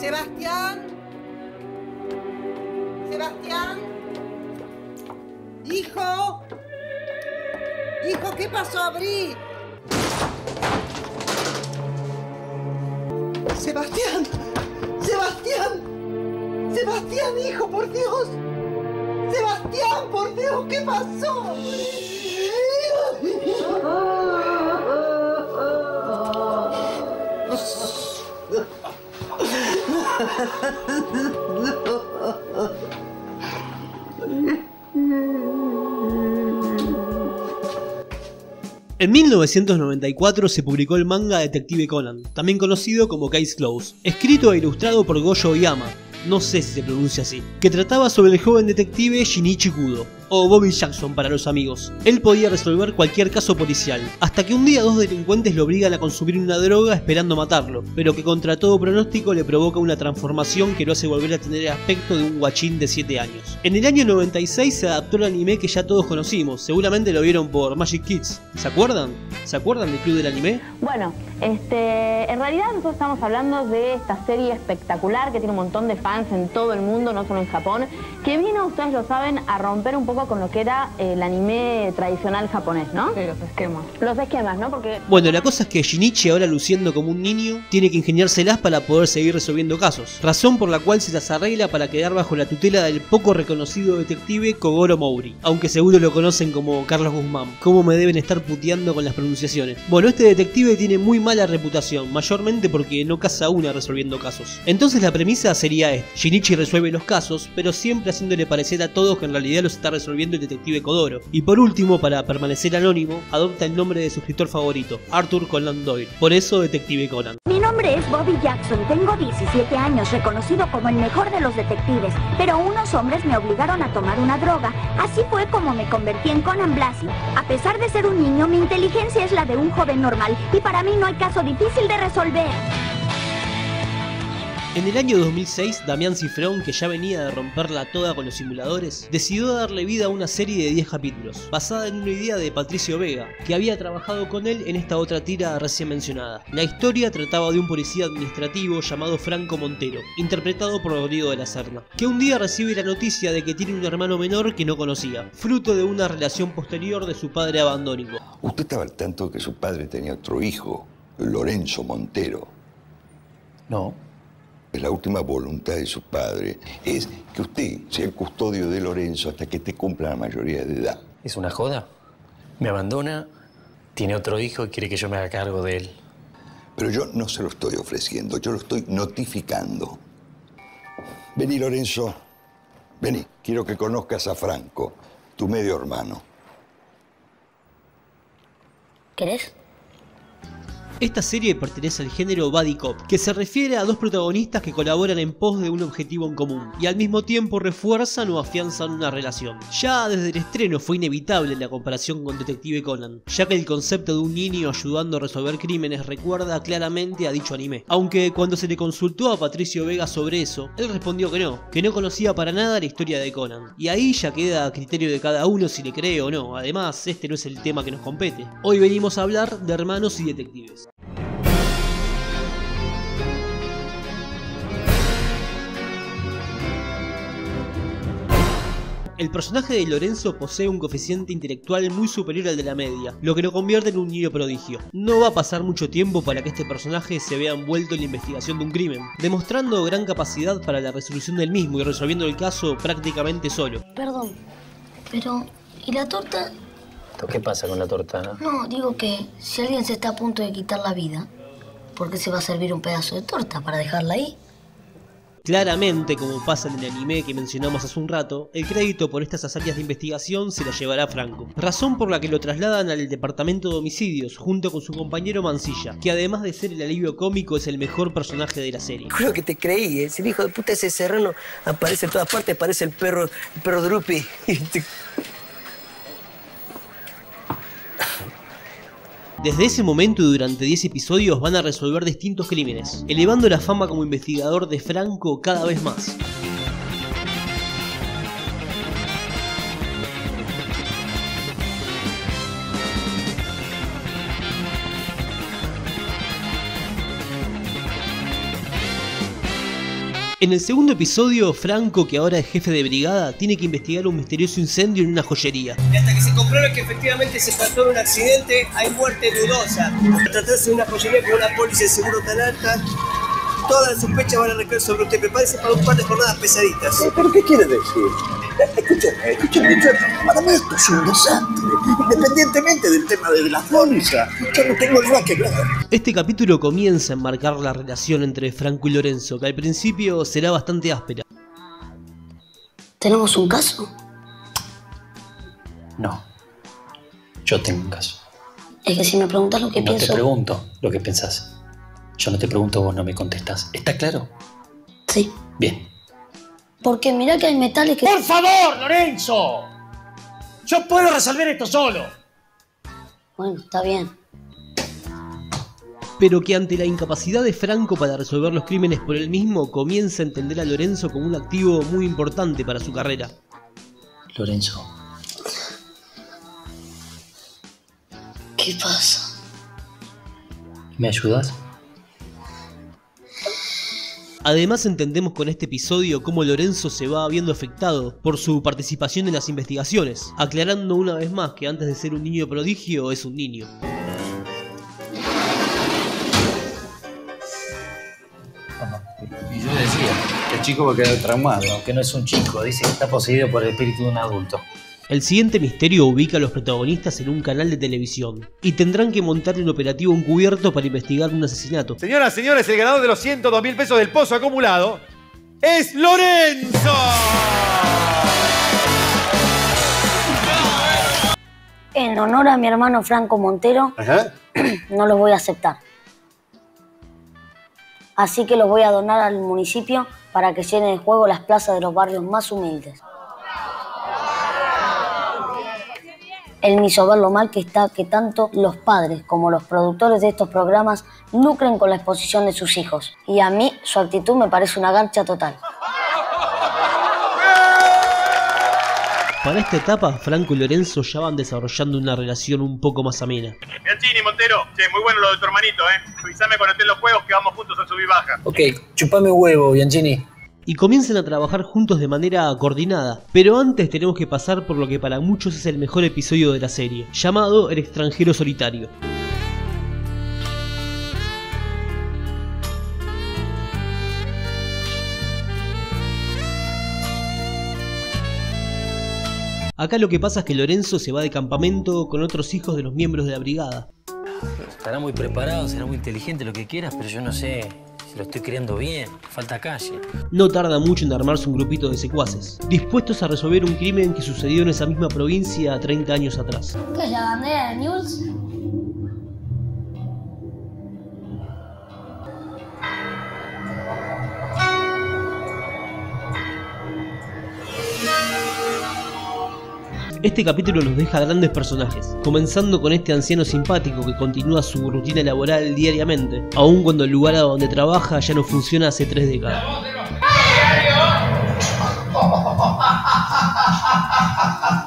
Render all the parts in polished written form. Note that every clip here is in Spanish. Sebastián. Sebastián. Hijo. Hijo, ¿qué pasó, Abrí? Sebastián. Sebastián. Sebastián, hijo, por Dios. Sebastián, por Dios, ¿qué pasó? En 1994 se publicó el manga Detective Conan, también conocido como Case Closed, escrito e ilustrado por Gosho Aoyama, no sé si se pronuncia así, que trataba sobre el joven detective Shinichi Kudo, o Bobby Jackson para los amigos. Él podía resolver cualquier caso policial, hasta que un día dos delincuentes lo obligan a consumir una droga esperando matarlo, pero que contra todo pronóstico le provoca una transformación que lo hace volver a tener el aspecto de un guachín de 7 años. En el año 96 se adaptó el anime que ya todos conocimos, seguramente lo vieron por Magic Kids. ¿Se acuerdan? ¿Se acuerdan del club del anime? Bueno, en realidad nosotros estamos hablando de esta serie espectacular que tiene un montón de fans en todo el mundo, no solo en Japón, que vino, ustedes lo saben, a romper un poco con lo que era el anime tradicional japonés, ¿no? Sí, los esquemas. Los esquemas, ¿no? Porque... Bueno, la cosa es que Shinichi, ahora luciendo como un niño, tiene que ingeniárselas para poder seguir resolviendo casos, razón por la cual se las arregla para quedar bajo la tutela del poco reconocido detective Kogoro Mouri, aunque seguro lo conocen como Carlos Guzmán. ¿Cómo me deben estar puteando con las pronunciaciones? Bueno, este detective tiene muy mala reputación, mayormente porque no caza una resolviendo casos. Entonces la premisa sería esta: Shinichi resuelve los casos, pero siempre haciéndole parecer a todos que en realidad los está resolviendo el detective Kogoro. Y por último, para permanecer anónimo, adopta el nombre de su escritor favorito, Arthur Conan Doyle. Por eso, Detective Conan. Mi nombre es Bobby Jackson, tengo 17 años, reconocido como el mejor de los detectives, pero unos hombres me obligaron a tomar una droga. Así fue como me convertí en Conan Blasi. A pesar de ser un niño, mi inteligencia es la de un joven normal, y para mí no hay caso difícil de resolver. En el año 2006, Damián Cifrón, que ya venía de romperla toda con los simuladores, decidió darle vida a una serie de 10 capítulos, basada en una idea de Patricio Vega, que había trabajado con él en esta otra tira recién mencionada. La historia trataba de un policía administrativo llamado Franco Montero, interpretado por Rodrigo de la Serna, que un día recibe la noticia de que tiene un hermano menor que no conocía, fruto de una relación posterior de su padre abandónico. ¿Usted estaba al tanto que su padre tenía otro hijo, Lorenzo Montero? No. La última voluntad de su padre es que usted sea el custodio de Lorenzo hasta que te cumpla la mayoría de edad. ¿Es una joda? Me abandona, tiene otro hijo y quiere que yo me haga cargo de él. Pero yo no se lo estoy ofreciendo, yo lo estoy notificando. Vení, Lorenzo. Vení, quiero que conozcas a Franco, tu medio hermano. ¿Querés? Esta serie pertenece al género buddy cop, que se refiere a dos protagonistas que colaboran en pos de un objetivo en común y al mismo tiempo refuerzan o afianzan una relación. Ya desde el estreno fue inevitable la comparación con Detective Conan, ya que el concepto de un niño ayudando a resolver crímenes recuerda claramente a dicho anime. Aunque cuando se le consultó a Patricio Vega sobre eso, él respondió que no conocía para nada la historia de Conan. Y ahí ya queda a criterio de cada uno si le cree o no. Además, este no es el tema que nos compete. Hoy venimos a hablar de Hermanos y Detectives. El personaje de Lorenzo posee un coeficiente intelectual muy superior al de la media, lo que lo convierte en un niño prodigio. No va a pasar mucho tiempo para que este personaje se vea envuelto en la investigación de un crimen, demostrando gran capacidad para la resolución del mismo y resolviendo el caso prácticamente solo. Perdón, pero ¿y la torta? ¿Qué pasa con la torta, no? No, digo que si alguien se está a punto de quitar la vida, ¿por qué se va a servir un pedazo de torta para dejarla ahí? Claramente, como pasa en el anime que mencionamos hace un rato, el crédito por estas hazañas de investigación se la llevará Franco, razón por la que lo trasladan al departamento de homicidios junto con su compañero Mansilla, que además de ser el alivio cómico es el mejor personaje de la serie. Creo que te creí, ¿eh? El hijo de puta ese Serrano aparece en todas partes, aparece el perro Drupi. Desde ese momento y durante 10 episodios van a resolver distintos crímenes, elevando la fama como investigador de Franco cada vez más. En el segundo episodio, Franco, que ahora es jefe de brigada, tiene que investigar un misterioso incendio en una joyería. Hasta que se compruebe que efectivamente se trató de un accidente, hay muerte dudosa. Al tratarse de una joyería con una póliza de seguro tan alta, todas las sospechas van a recaer sobre usted. Prepárese para un par de jornadas pesaditas. ¿Pero qué quiere decir? Escúchame, para mí esto es un desastre. Independientemente del tema de la póliza, yo no tengo nada que ver. Este capítulo comienza a enmarcar la relación entre Franco y Lorenzo, que al principio será bastante áspera. ¿Tenemos un caso? No. Yo tengo un caso. Es que si me preguntas lo que pienso... No te pregunto lo que pensás. Yo no te pregunto, vos no me contestás. ¿Está claro? Sí. Bien. Porque mirá que hay metales que... ¡Por favor, Lorenzo! ¡Yo puedo resolver esto solo! Bueno, está bien. Pero que ante la incapacidad de Franco para resolver los crímenes por él mismo, comienza a entender a Lorenzo como un activo muy importante para su carrera. Lorenzo. ¿Qué pasa? ¿Me ayudas? Además entendemos con este episodio cómo Lorenzo se va viendo afectado por su participación en las investigaciones, aclarando una vez más que antes de ser un niño prodigio, es un niño. Y yo decía, el chico va a quedar traumado, que no es un chico, dice que está poseído por el espíritu de un adulto. El siguiente misterio ubica a los protagonistas en un canal de televisión y tendrán que montarle un operativo encubierto para investigar un asesinato. Señoras, señores, el ganador de los 102.000 pesos del pozo acumulado es Lorenzo. En honor a mi hermano Franco Montero, ¿ajá? No los voy a aceptar. Así que los voy a donar al municipio para que llene de juego las plazas de los barrios más humildes. Él me hizo ver lo mal que está que tanto los padres como los productores de estos programas lucren con la exposición de sus hijos. Y a mí, su actitud me parece una garcha total. Para esta etapa, Franco y Lorenzo ya van desarrollando una relación un poco más amena. Bien, Chini, Montero. Che, muy bueno lo de tu hermanito, ¿eh? Avisame cuando estén los juegos que vamos juntos a subir baja. Ok, chupame un huevo, Bianchini. Y comienzan a trabajar juntos de manera coordinada. Pero antes tenemos que pasar por lo que para muchos es el mejor episodio de la serie, llamado El extranjero solitario. Acá lo que pasa es que Lorenzo se va de campamento con otros hijos de los miembros de la brigada. Estará muy preparado, será muy inteligente, lo que quieras, pero yo no sé... Se lo estoy criando bien, falta calle. No tarda mucho en armarse un grupito de secuaces, dispuestos a resolver un crimen que sucedió en esa misma provincia 30 años atrás. ¿Qué es la bandera de News? Este capítulo nos deja grandes personajes, comenzando con este anciano simpático que continúa su rutina laboral diariamente, aun cuando el lugar a donde trabaja ya no funciona hace 3 décadas.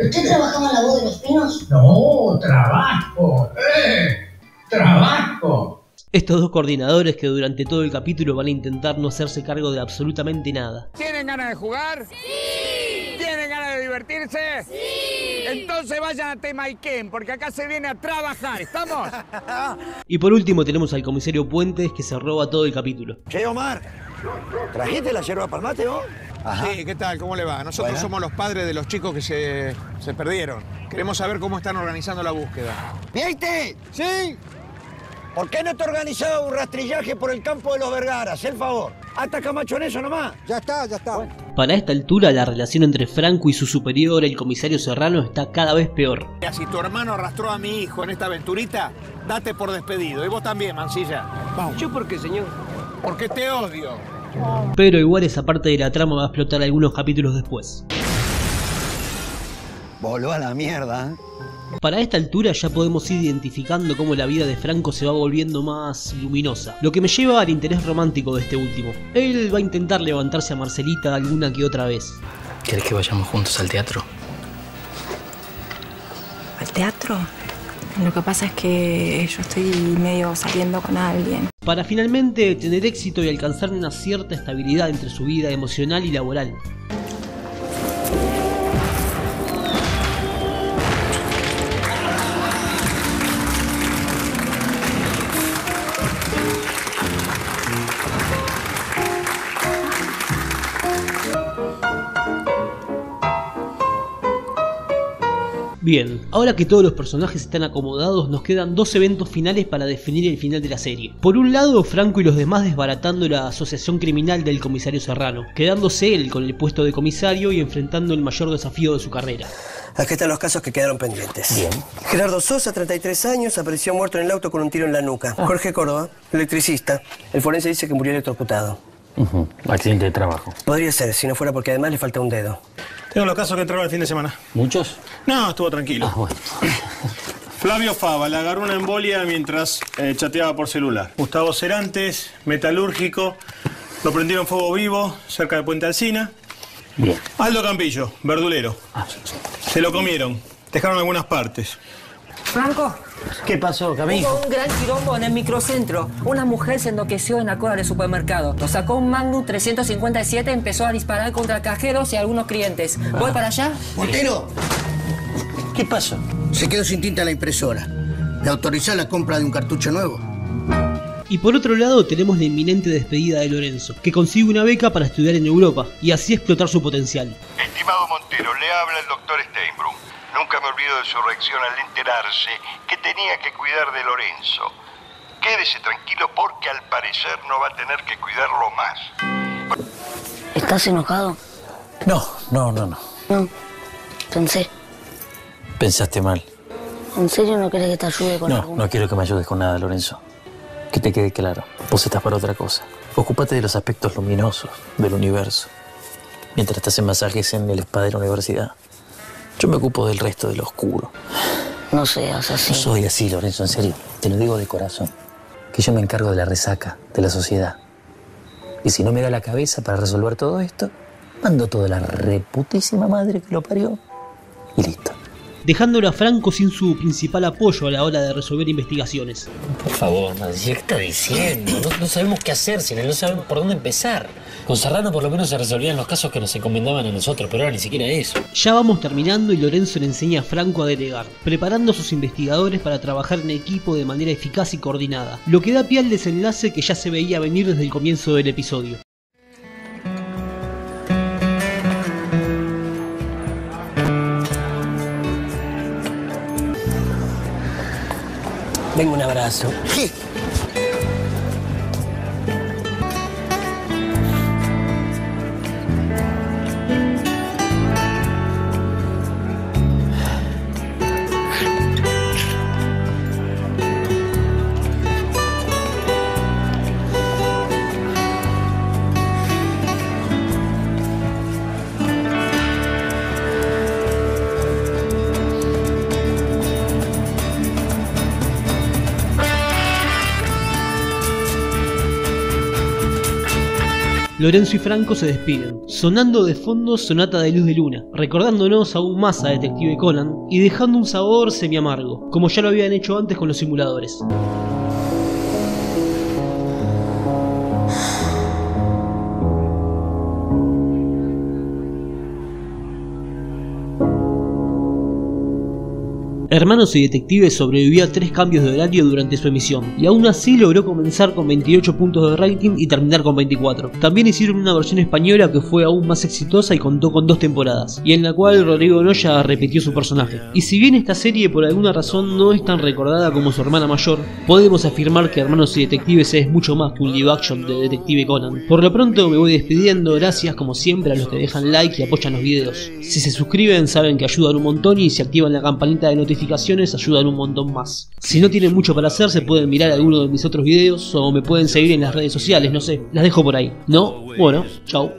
¿Usted trabajaba en la voz de los pinos? No, trabajo, trabajo. Estos dos coordinadores que durante todo el capítulo van a intentar no hacerse cargo de absolutamente nada. ¿Tienen ganas de jugar? ¡Sí! ¿Tienen ganas de divertirse? ¡Sí! Entonces vayan a Temaikén, porque acá se viene a trabajar, ¿estamos? Y por último tenemos al comisario Puentes, que se roba todo el capítulo. Che, Omar, ¿trajiste la yerba para el mate vos? Ajá. Sí, ¿qué tal? ¿Cómo le va? Nosotros somos los padres de los chicos que se perdieron. Queremos saber cómo están organizando la búsqueda. ¿Viste? ¿Sí? ¿Por qué no te organizaba un rastrillaje por el campo de los Vergaras? El favor. Hasta Camacho en eso nomás. Ya está, ya está. Bueno. Para esta altura, la relación entre Franco y su superior, el comisario Serrano, está cada vez peor. Mira, si tu hermano arrastró a mi hijo en esta aventurita, date por despedido. Y vos también, Mancilla. Vamos. ¿Yo por qué, señor? Porque te odio. Pero igual esa parte de la trama va a explotar algunos capítulos después. Voló a la mierda, ¿eh? Para esta altura ya podemos ir identificando cómo la vida de Franco se va volviendo más luminosa, lo que me lleva al interés romántico de este último. Él va a intentar levantarse a Marcelita alguna que otra vez. ¿Querés que vayamos juntos al teatro? ¿Al teatro? Lo que pasa es que yo estoy medio saliendo con alguien. Para finalmente tener éxito y alcanzar una cierta estabilidad entre su vida emocional y laboral. Bien, ahora que todos los personajes están acomodados, nos quedan dos eventos finales para definir el final de la serie. Por un lado, Franco y los demás desbaratando la asociación criminal del comisario Serrano, quedándose él con el puesto de comisario y enfrentando el mayor desafío de su carrera. Aquí están los casos que quedaron pendientes. Bien. Gerardo Sosa, 33 años, apareció muerto en el auto con un tiro en la nuca. Ah. Jorge Córdoba, electricista. El forense dice que murió electrocutado. Accidente de trabajo. Podría ser, si no fuera porque además le falta un dedo. Tengo los casos que entraron el fin de semana. ¿Muchos? No, estuvo tranquilo. Ah, bueno. Flavio Fava, le agarró una embolia mientras chateaba por celular. Gustavo Cerantes, metalúrgico, lo prendieron fuego vivo cerca de Puente Alsina. Bien. Aldo Campillo, verdulero. Ah. Se lo comieron, dejaron algunas partes. Franco. ¿Qué pasó, Camilo? Hubo un gran quilombo en el microcentro. Una mujer se enloqueció en la cola del supermercado. Lo sacó un Magnum 357, empezó a disparar contra cajeros y algunos clientes. ¿Voy para allá? ¡Montero! ¿Qué pasó? Se quedó sin tinta la impresora. ¿Le autorizó la compra de un cartucho nuevo? Y por otro lado tenemos la inminente despedida de Lorenzo, que consigue una beca para estudiar en Europa y así explotar su potencial. Estimado Montero, le habla el doctor Steinbrun. Nunca me olvido de su reacción al enterarse que tenía que cuidar de Lorenzo. Quédese tranquilo porque al parecer no va a tener que cuidarlo más. ¿Estás enojado? No. No, pensé. Pensaste mal. ¿En serio no querés que te ayude con algo? No quiero que me ayudes con nada, Lorenzo. Que te quede claro, vos estás para otra cosa. Ocúpate de los aspectos luminosos del universo. Mientras te hacen masajes en el spa de la universidad. Yo me ocupo del resto de lo oscuro. No seas así. No soy así, Lorenzo, en serio. Te lo digo de corazón. Que yo me encargo de la resaca, de la sociedad. Y si no me da la cabeza para resolver todo esto, mando toda la reputísima madre que lo parió y listo. Dejándolo a Franco sin su principal apoyo a la hora de resolver investigaciones. Por favor, ¿qué está diciendo? No sabemos qué hacer, si no sabemos por dónde empezar. Con Serrano por lo menos se resolvían los casos que nos encomendaban a nosotros, pero ahora ni siquiera eso. Ya vamos terminando y Lorenzo le enseña a Franco a delegar, preparando a sus investigadores para trabajar en equipo de manera eficaz y coordinada, lo que da pie al desenlace que ya se veía venir desde el comienzo del episodio. Venga, un abrazo. Sí. Lorenzo y Franco se despiden, sonando de fondo Sonata de Luz de Luna, recordándonos aún más a Detective Conan y dejando un sabor semi-amargo, como ya lo habían hecho antes con los simuladores. Hermanos y Detectives sobrevivió a 3 cambios de horario durante su emisión, y aún así logró comenzar con 28 puntos de rating y terminar con 24. También hicieron una versión española que fue aún más exitosa y contó con 2 temporadas, y en la cual Rodrigo Noya repitió su personaje. Y si bien esta serie por alguna razón no es tan recordada como su hermana mayor, podemos afirmar que Hermanos y Detectives es mucho más que un live action de Detective Conan. Por lo pronto me voy despidiendo, gracias como siempre a los que dejan like y apoyan los videos. Si se suscriben saben que ayudan un montón y si activan la campanita de notificaciones ayudan un montón más. Si no tienen mucho para hacer, se pueden mirar alguno de mis otros videos o me pueden seguir en las redes sociales, no sé, las dejo por ahí. ¿No? Bueno, chao.